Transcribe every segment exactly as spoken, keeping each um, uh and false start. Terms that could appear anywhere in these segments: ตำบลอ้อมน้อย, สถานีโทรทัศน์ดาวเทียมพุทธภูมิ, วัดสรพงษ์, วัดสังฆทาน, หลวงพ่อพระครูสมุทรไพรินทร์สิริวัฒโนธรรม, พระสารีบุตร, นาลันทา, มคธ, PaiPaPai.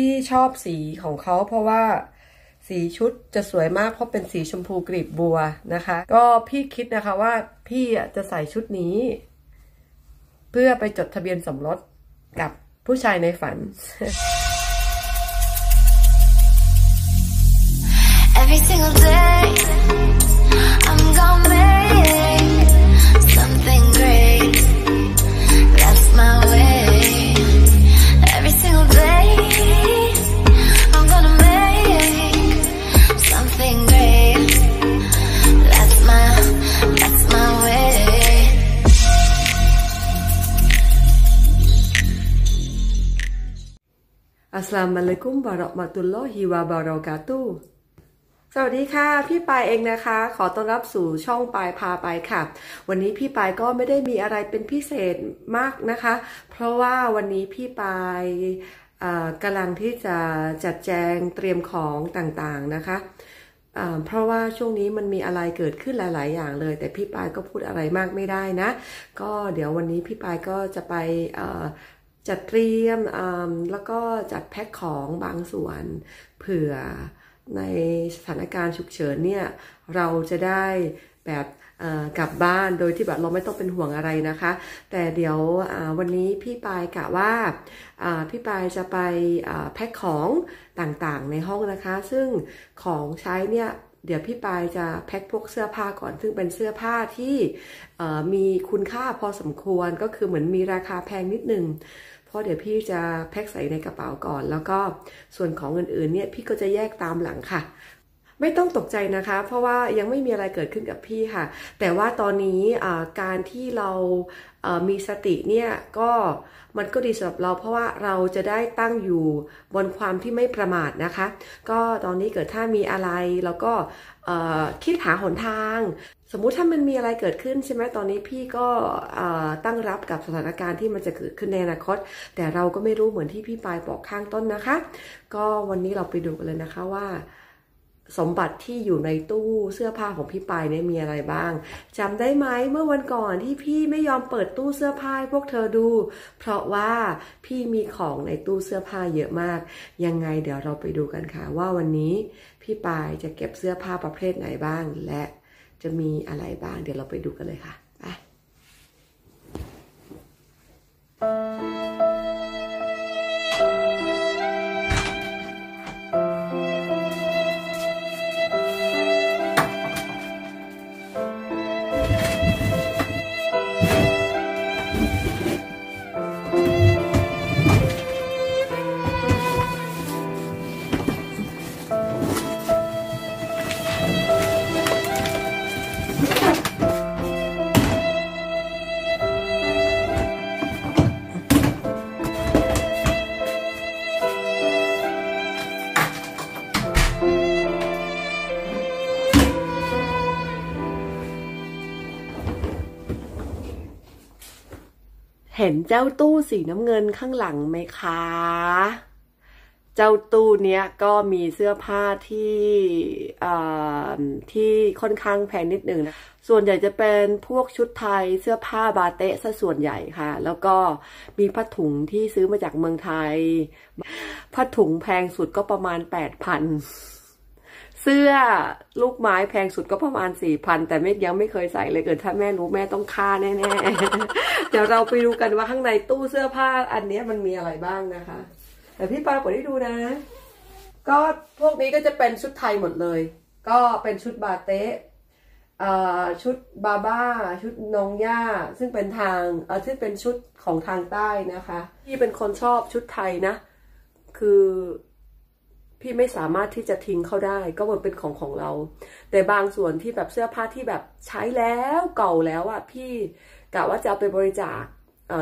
พี่ชอบสีของเขาเพราะว่าสีชุดจะสวยมากเพราะเป็นสีชมพูกลีบบัวนะคะก็พี่คิดนะคะว่าพี่จะใส่ชุดนี้เพื่อไปจดทะเบียนสมรสกับผู้ชายในฝัน Every single day I'm gonna make something great That's my way Every single day I'm gonna make something great That's my That's my way อัสลามุอะลัยกุม วะเราะมะตุลลอฮิ วะบะเราะกาตุฮ์สวัสดีค่ะพี่ปายเองนะคะขอต้อนรับสู่ช่องปายพาไปค่ะวันนี้พี่ปายก็ไม่ได้มีอะไรเป็นพิเศษมากนะคะเพราะว่าวันนี้พี่ปายกำลังที่จะจัดแจงเตรียมของต่างๆนะคะเพราะว่าช่วงนี้มันมีอะไรเกิดขึ้นหลายๆอย่างเลยแต่พี่ปายก็พูดอะไรมากไม่ได้นะก็เดี๋ยววันนี้พี่ปายก็จะไปจัดเตรียมแล้วก็จัดแพ็คของบางส่วนเผื่อในสถานการณ์ฉุกเฉินเนี่ยเราจะได้แบบกลับบ้านโดยที่แบบเราไม่ต้องเป็นห่วงอะไรนะคะแต่เดี๋ยววันนี้พี่ปายกะว่าพี่ปายจะไปแพ็คของต่างๆในห้องนะคะซึ่งของใช้เนี่ยเดี๋ยวพี่ปายจะแพ็คพวกเสื้อผ้าก่อนซึ่งเป็นเสื้อผ้าที่มีคุณค่าพอสมควรก็คือเหมือนมีราคาแพงนิดนึงเพราะเดี๋ยวพี่จะแพ็คใส่ในกระเป๋าก่อนแล้วก็ส่วนของอื่นๆเนี่ยพี่ก็จะแยกตามหลังค่ะไม่ต้องตกใจนะคะเพราะว่ายังไม่มีอะไรเกิดขึ้นกับพี่ค่ะแต่ว่าตอนนี้การที่เรามีสติเนี่ยก็มันก็ดีสำหรับเราเพราะว่าเราจะได้ตั้งอยู่บนความที่ไม่ประมาทนะคะก็ตอนนี้เกิดถ้ามีอะไรแล้วก็คิดหาหนทางสมมุติถ้ามันมีอะไรเกิดขึ้นใช่ไหมตอนนี้พี่ก็ตั้งรับกับสถานการณ์ที่มันจะเกิดขึ้นในอนาคตแต่เราก็ไม่รู้เหมือนที่พี่ปายบอกข้างต้นนะคะก็วันนี้เราไปดูกันเลยนะคะว่าสมบัติที่อยู่ในตู้เสื้อผ้าของพี่ปายเนี่ยมีอะไรบ้างจำได้ไหมเมื่อวันก่อนที่พี่ไม่ยอมเปิดตู้เสื้อผ้าให้พวกเธอดูเพราะว่าพี่มีของในตู้เสื้อผ้าเยอะมากยังไงเดี๋ยวเราไปดูกันค่ะว่าวันนี้พี่ปายจะเก็บเสื้อผ้าประเภทไหนบ้างและจะมีอะไรบ้างเดี๋ยวเราไปดูกันเลยค่ะไปเห็นเจ้าตู้สีน้ำเงินข้างหลังไหมคะเจ้าตู้เนี้ยก็มีเสื้อผ้าที่ที่ค่อนข้างแพงนิดหนึ่งนะส่วนใหญ่จะเป็นพวกชุดไทยเสื้อผ้าบาเตะซะส่วนใหญ่ค่ะแล้วก็มีผ้าถุงที่ซื้อมาจากเมืองไทยผ้าถุงแพงสุดก็ประมาณ แปดพัน เสื้อลูกไม้แพงสุดก็ประมาณ สี่พัน แต่แม่ยังไม่เคยใส่เลยเกิดถ้าแม่รู้แม่ต้องฆ่าแน่ๆ เดี๋ยวเราไปดูกันว่าข้างในตู้เสื้อผ้าอันนี้มันมีอะไรบ้างนะคะแต่พี่ปาเปิดให้ดูนะก็พวกนี้ก็จะเป็นชุดไทยหมดเลยก็เป็นชุดบาเตะชุดบาบ้าชุดนองย่าซึ่งเป็นทางซึ่งเป็นชุดของทางใต้นะคะพี่เป็นคนชอบชุดไทยนะคือพี่ไม่สามารถที่จะทิ้งเขาได้ก็มันเป็นของของเราแต่บางส่วนที่แบบเสื้อผ้าที่แบบใช้แล้วเก่าแล้วอะพี่กะว่าจะเอาไปบริจาค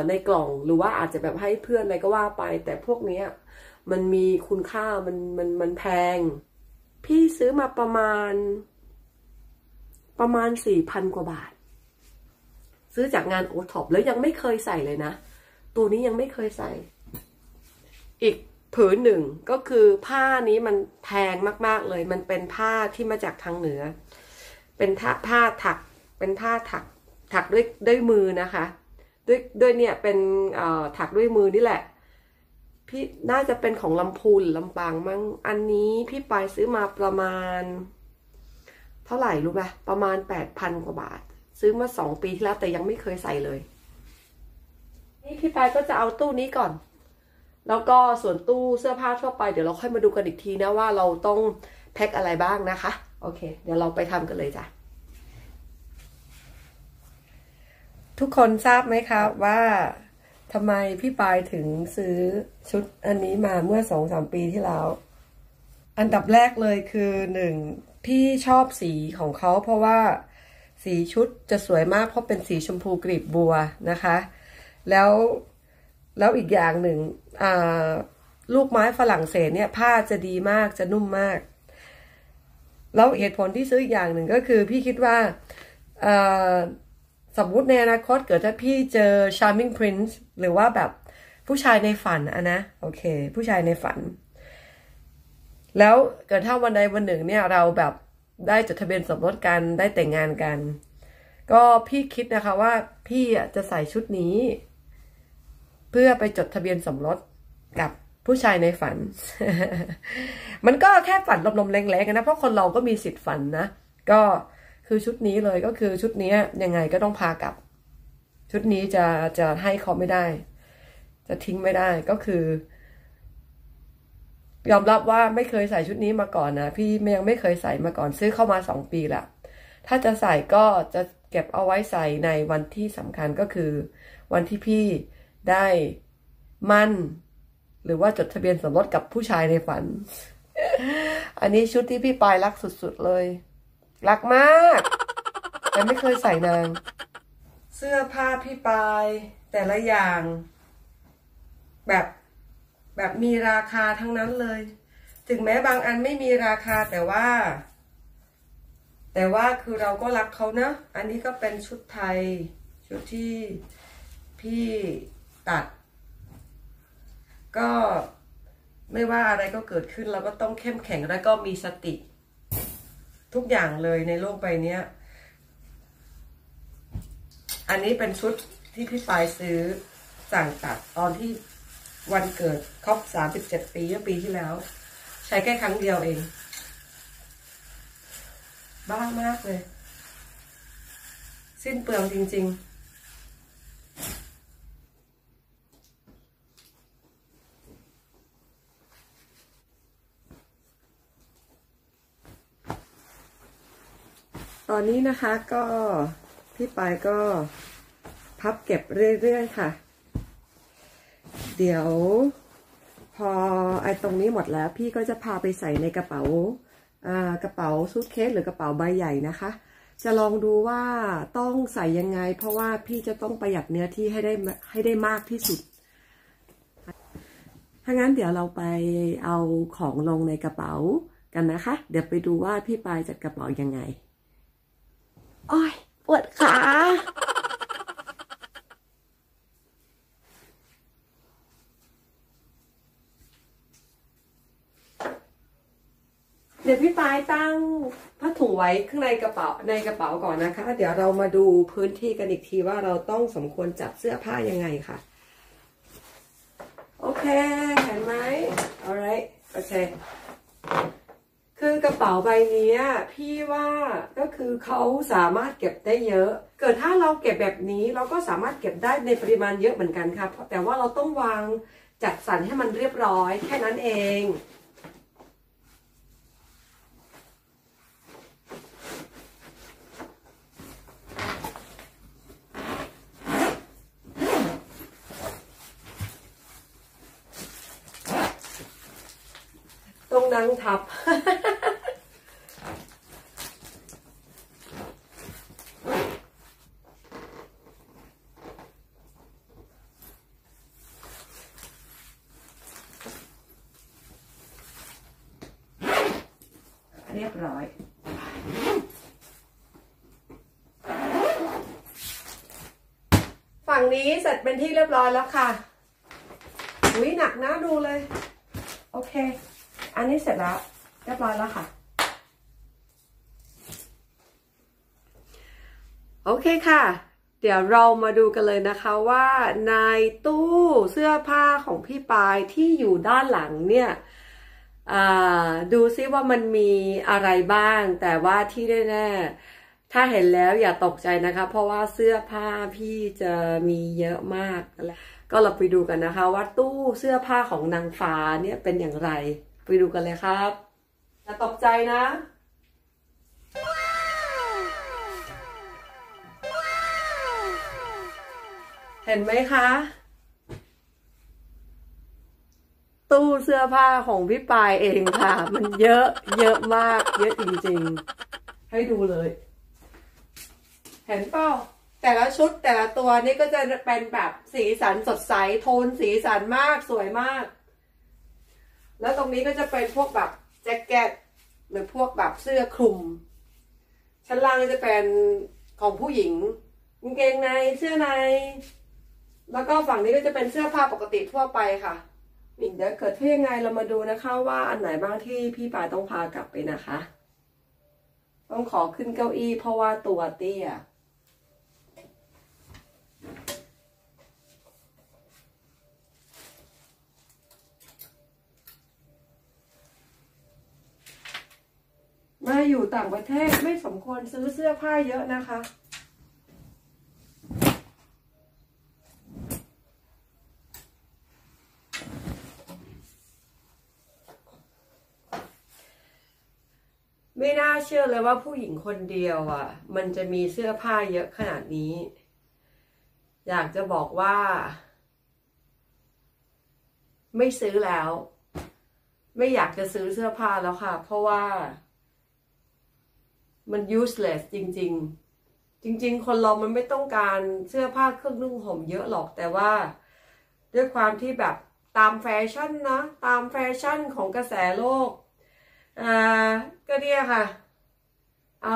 ในกล่องหรือว่าอาจจะแบบให้เพื่อนอะไรก็ว่าไปแต่พวกนี้มันมีคุณค่ามันมันมันแพงพี่ซื้อมาประมาณประมาณสี่พันกว่าบาทซื้อจากงานโอท็อปแล้วยังไม่เคยใส่เลยนะตัวนี้ยังไม่เคยใส่อีกผืนหนึ่งก็คือผ้านี้มันแพงมากๆเลยมันเป็นผ้าที่มาจากทางเหนือเป็นผ้าถักเป็นผ้าถักถักด้วยด้วยมือนะคะด้วยด้วยเนี่ยเป็นถักด้วยมือนี่แหละ พี่น่าจะเป็นของลำพูนลำปางมั้งอันนี้พี่ปายซื้อมาประมาณเท่าไหร่รู้ไหมประมาณแปดพันกว่าบาทซื้อมาสองปีที่แล้วแต่ยังไม่เคยใส่เลยนี่พี่ปายก็จะเอาตู้นี้ก่อนแล้วก็ส่วนตู้เสื้อผ้าทั่วไปเดี๋ยวเราค่อยมาดูกันอีกทีนะว่าเราต้องแพ็คอะไรบ้างนะคะโอเคเดี๋ยวเราไปทำกันเลยจ้ะทุกคนทราบไหมคะว่าทำไมพี่ปายถึงซื้อชุดอันนี้มาเมื่อสองสามปีที่แล้วอันดับแรกเลยคือหนึ่งพี่ชอบสีของเขาเพราะว่าสีชุดจะสวยมากเพราะเป็นสีชมพูกลีบบัวนะคะแล้วแล้วอีกอย่างหนึ่งลูกไม้ฝรั่งเศสเนี่ยผ้าจะดีมากจะนุ่มมากแล้วเหตุผลที่ซื้ออีกอย่างหนึ่งก็คือพี่คิดว่าสมมติในอนาคตเกิดถ้าพี่เจอ charming prince หรือว่าแบบผู้ชายในฝันอะนะโอเคผู้ชายในฝันแล้วเกิดถ้าวันใดวันหนึ่งเนี่ยเราแบบได้จดทะเบียนสมรสกันได้แต่งงานกันก็พี่คิดนะคะว่าพี่จะใส่ชุดนี้เพื่อไปจดทะเบียนสมรสกับผู้ชายในฝัน มันก็แค่ฝันลมๆแรงๆกันนะเพราะคนเราก็มีสิทธิ์ฝันนะก็คือชุดนี้เลยก็คือชุดนี้ยังไงก็ต้องพากลับชุดนี้จะจะให้เขาไม่ได้จะทิ้งไม่ได้ก็คือยอมรับว่าไม่เคยใส่ชุดนี้มาก่อนนะพี่ยังไม่เคยใส่มาก่อนซื้อเข้ามาสองปีละถ้าจะใส่ก็จะเก็บเอาไว้ใส่ในวันที่สำคัญก็คือวันที่พี่ได้มั่นหรือว่าจดทะเบียนสมรสกับผู้ชายในฝัน อันนี้ชุดที่พี่ปายรักสุดๆเลยรักมากแต่ไม่เคยใส่นางเสื้อผ้าพี่ปายแต่ละอย่างแบบแบบมีราคาทั้งนั้นเลยถึงแม้บางอันไม่มีราคาแต่ว่าแต่ว่าคือเราก็รักเขานะอันนี้ก็เป็นชุดไทยชุดที่พี่ตัดก็ไม่ว่าอะไรก็เกิดขึ้นเราก็ต้องเข้มแข็งแล้วก็มีสติทุกอย่างเลยในโลกใบนี้อันนี้เป็นชุดที่พี่ปายซื้อสั่งตัดตอนที่วันเกิดครบสามสิบเจ็ดปีเมื่อปีที่แล้วใช้แค่ครั้งเดียวเองบ้ามากเลยสิ้นเปลืองจริงๆตอนนี้นะคะก็พี่ปายก็พับเก็บเรื่อยๆค่ะเดี๋ยวพอไอ้ตรงนี้หมดแล้วพี่ก็จะพาไปใส่ในกระเป๋าอ่ากระเป๋าซูทเคสหรือกระเป๋าใบใหญ่นะคะจะลองดูว่าต้องใส่ยังไงเพราะว่าพี่จะต้องประหยัดเนื้อที่ให้ได้ให้ได้มากที่สุดถ้างั้นเดี๋ยวเราไปเอาของลงในกระเป๋ากันนะคะเดี๋ยวไปดูว่าพี่ปายจัดกระเป๋ายังไงโอ้ยปวดขาเดี๋ยวพี่ปายตั้งผ้าถุงไว้ข้างในกระเป๋าในกระเป๋าก่อนนะคะเดี๋ยวเรามาดูพื้นที่กันอีกทีว่าเราต้องสมควรจับเสื้อผ้ายังไงค่ะโอเคเห็นไหม alright โอเคคือกระเป๋าใบนี้พี่ว่าก็คือเขาสามารถเก็บได้เยอะเกิดถ้าเราเก็บแบบนี้เราก็สามารถเก็บได้ในปริมาณเยอะเหมือนกันค่ะแต่ว่าเราต้องวางจัดสรรให้มันเรียบร้อยแค่นั้นเองตรงนั้นทับเรียบร้อยฝั่งนี้เสร็จเป็นที่เรียบร้อยแล้วค่ะอุ้ยหนักนะดูเลยโอเคอันนี้เสร็จแล้วเรียบร้อยแล้วค่ะโอเคค่ะ เดี๋ยวเรามาดูกันเลยนะคะว่าในตู้เสื้อผ้าของพี่ปายที่อยู่ด้านหลังเนี่ยดูซิว่ามันมีอะไรบ้างแต่ว่าที่แน่ๆถ้าเห็นแล้วอย่าตกใจนะคะเพราะว่าเสื้อผ้าพี่จะมีเยอะมากก็เราไปดูกันนะคะว่าตู้เสื้อผ้าของนางฟ้าเนี่ยเป็นอย่างไรไปดูกันเลยครับอย่าตกใจนะเห็นไหมคะตู้เสื้อผ้าของพี่ปายเองค่ะมันเยอะเยอะมากเยอะจริงๆให้ดูเลยเห็นเปล่าแต่ละชุดแต่ละตัวนี่ก็จะเป็นแบบสีสันสดใสโทนสีสันมากสวยมากแล้วตรงนี้ก็จะเป็นพวกแบบแจ็คเก็ตหรือพวกแบบเสื้อคลุมชั้นล่างก็จะเป็นของผู้หญิงกางเกงในเสื้อในแล้วก็ฝั่งนี้ก็จะเป็นเสื้อผ้าปกติทั่วไปค่ะเดี๋ยวเกิดที่ยังไงเรามาดูนะคะว่าอันไหนบ้างที่พี่ปายต้องพากลับไปนะคะต้องขอขึ้นเก้าอี้เพราะว่าตัวเตี้ยมาอยู่ต่างประเทศไม่สมควรซื้อเสื้อผ้าเยอะนะคะไม่น่าเชื่อเลยว่าผู้หญิงคนเดียวอ่ะมันจะมีเสื้อผ้าเยอะขนาดนี้อยากจะบอกว่าไม่ซื้อแล้วไม่อยากจะซื้อเสื้อผ้าแล้วค่ะเพราะว่ามัน useless จริงๆจริงๆคนเรามันไม่ต้องการเสื้อผ้าเครื่องนุ่งห่มเยอะหรอกแต่ว่าด้วยความที่แบบตามแฟชั่นนะตามแฟชั่นของกระแสโลกอ่าก็เนี่ยค่ะเอา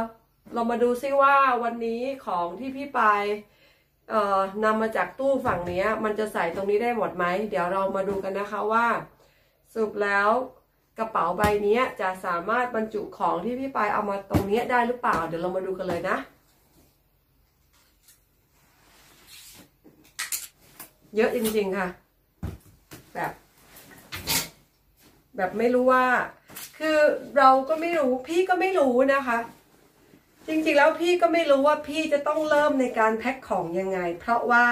เรามาดูซิว่าวันนี้ของที่พี่ปายเอ่อนำมาจากตู้ฝั่งนี้มันจะใส่ตรงนี้ได้หมดไหมเดี๋ยวเรามาดูกันนะคะว่าสรุปแล้วกระเป๋าใบนี้จะสามารถบรรจุของที่พี่ปายเอามาตรงนี้ได้หรือเปล่าเดี๋ยวเรามาดูกันเลยนะเยอะจริงๆค่ะแบบแบบไม่รู้ว่าคือเราก็ไม่รู้พี่ก็ไม่รู้นะคะจริงๆแล้วพี่ก็ไม่รู้ว่าพี่จะต้องเริ่มในการแพ็คของยังไงเพราะว่า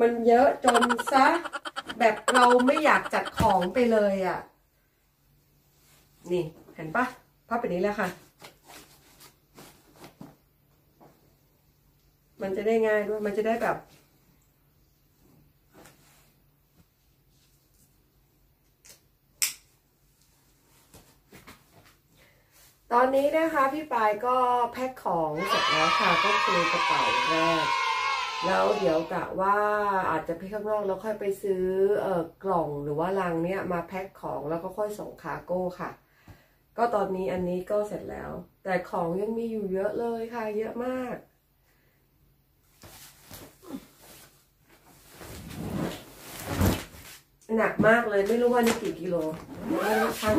มันเยอะจนซะแบบเราไม่อยากจัดของไปเลยอ่ะนี่เห็นปะภาพแบบนี้แล้วค่ะมันจะได้ง่ายด้วยมันจะได้แบบตอนนี้นะคะพี่ปายก็แพ็คของเสร็จแล้วค่ะก็คือกระเป๋าแรกแล้วเดี๋ยวกะว่าอาจจะไปข้างนอกแล้วค่อยไปซื้อเอ่อกล่องหรือว่าลังเนี่ยมาแพ็คของแล้วก็ค่อยส่งคาร์โก้ค่ะก็ตอนนี้อันนี้ก็เสร็จแล้วแต่ของยังมีอยู่เยอะเลยค่ะเยอะมากหนักมากเลยไม่รู้ว่านี่กี่กิโลไม่รู้ทั้ง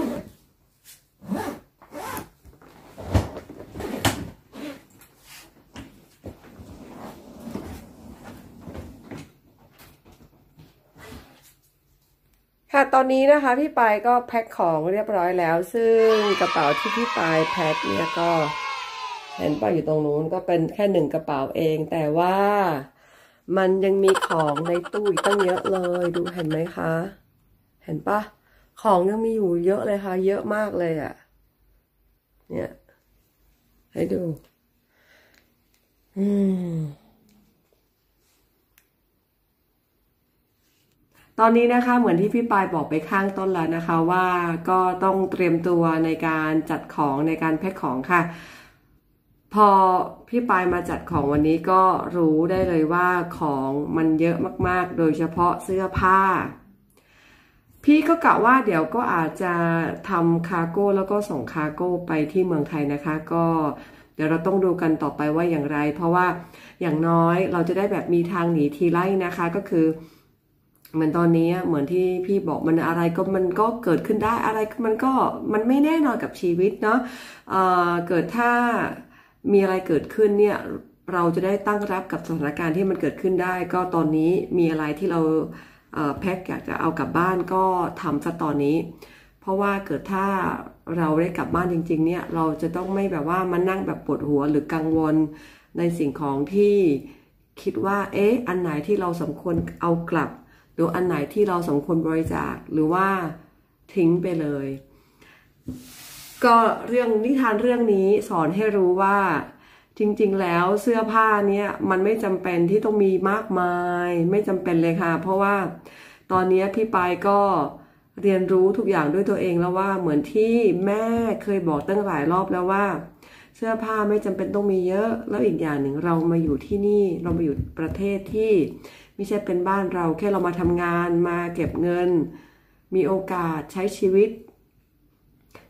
ตอนนี้นะคะพี่ปายก็แพ็คของเรียบร้อยแล้วซึ่งกระเป๋าที่พี่ปายแพ็คเนี่ยก็เห็นป่ะอยู่ตรงนู้นก็เป็นแค่หนึ่งกระเป๋าเองแต่ว่ามันยังมีของในตู้อีกตั้งเยอะเลยดูเห็นไหมคะเห็นป่ะของยังมีอยู่เยอะเลยค่ะเยอะมากเลยอ่ะเนี่ยให้ดูอืมตอนนี้นะคะเหมือนที่พี่ปายบอกไปข้างต้นแล้วนะคะว่าก็ต้องเตรียมตัวในการจัดของในการแพ็คของค่ะพอพี่ปายมาจัดของวันนี้ก็รู้ได้เลยว่าของมันเยอะมากๆโดยเฉพาะเสื้อผ้าพี่ก็กะว่าเดี๋ยวก็อาจจะทำคาร์โก้แล้วก็ส่งคาร์โก้ไปที่เมืองไทยนะคะก็เดี๋ยวเราต้องดูกันต่อไปว่าอย่างไรเพราะว่าอย่างน้อยเราจะได้แบบมีทางหนีทีไล่นะคะก็คือเหมือนตอนนี้เหมือนที่พี่บอกมันอะไรก็มันก็เกิดขึ้นได้อะไรมันก็มันไม่แน่นอนกับชีวิตเนาะ เอ่อ เกิดถ้ามีอะไรเกิดขึ้นเนี่ย เราจะได้ตั้งรับกับสถานการณ์ที่มันเกิดขึ้นได้ก็ตอนนี้มีอะไรที่เราแพ็คอยากจะเอากลับบ้านก็ทำซะตอนนี้เพราะว่าเกิดถ้าเราได้กลับบ้านจริงๆเนี่ยเราจะต้องไม่แบบว่ามานั่งแบบปวดหัวหรือกังวลในสิ่งของที่คิดว่าเอ๊ะอันไหนที่เราสมควรเอากลับหรืออันไหนที่เราสมควรบริจาคหรือว่าทิ้งไปเลยก็เรื่องนิทานเรื่องนี้สอนให้รู้ว่าจริงๆแล้วเสื้อผ้าเนี่ยมันไม่จำเป็นที่ต้องมีมากมายไม่จำเป็นเลยค่ะเพราะว่าตอนนี้พี่ปายก็เรียนรู้ทุกอย่างด้วยตัวเองแล้วว่าเหมือนที่แม่เคยบอกตั้งหลายรอบแล้วว่าเสื้อผ้าไม่จำเป็นต้องมีเยอะแล้วอีกอย่างหนึ่งเรามาอยู่ที่นี่เรามาอยู่ประเทศที่ไม่ใช่เป็นบ้านเราแค่เรามาทำงานมาเก็บเงินมีโอกาสใช้ชีวิต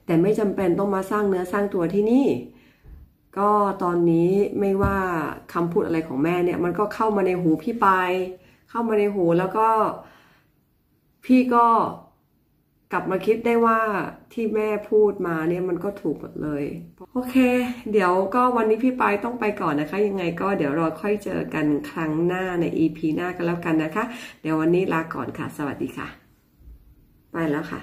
แต่ไม่จำเป็นต้องมาสร้างเนื้อสร้างตัวที่นี่ก็ตอนนี้ไม่ว่าคำพูดอะไรของแม่เนี่ยมันก็เข้ามาในหูพี่ไปเข้ามาในหูแล้วก็พี่ก็กลับมาคิดได้ว่าที่แม่พูดมาเนี่ยมันก็ถูกหมดเลยโอเคเดี๋ยวก็วันนี้พี่ไปต้องไปก่อนนะคะยังไงก็เดี๋ยวเราค่อยเจอกันครั้งหน้าใน อี พี หน้ากันแล้วกันนะคะเดี๋ยววันนี้ลาก่อนค่ะสวัสดีค่ะไปแล้วค่ะ